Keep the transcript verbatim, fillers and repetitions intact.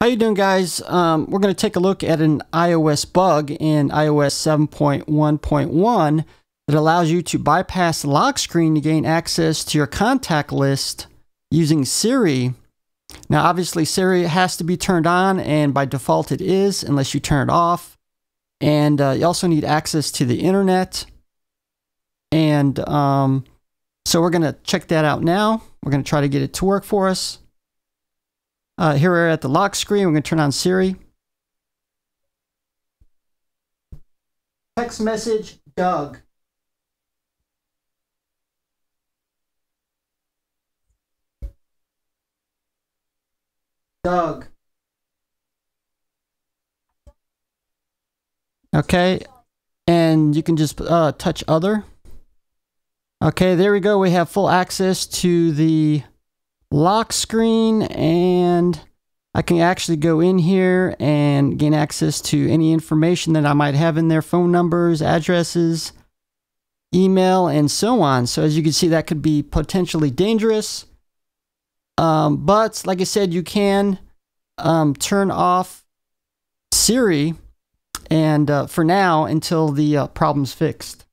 How you doing, guys? Um, we're going to take a look at an iOS bug in iOS seven point one point one that allows you to bypass the lock screen to gain access to your contact list using Siri. Now, obviously, Siri has to be turned on, and by default it is, unless you turn it off. And uh, you also need access to the internet. And um, so we're going to check that out now. We're going to try to get it to work for us. Uh, here we're at the lock screen. We're going to turn on Siri. Text message, Doug. Doug. Okay. And you can just uh, touch other. Okay, there we go. We have full access to the lock screen, and I can actually go in here and gain access to any information that I might have in there, phone numbers, addresses, email, and so on. So as you can see, that could be potentially dangerous. Um, but like I said, you can um, turn off Siri and uh, for now until the uh, problem's fixed.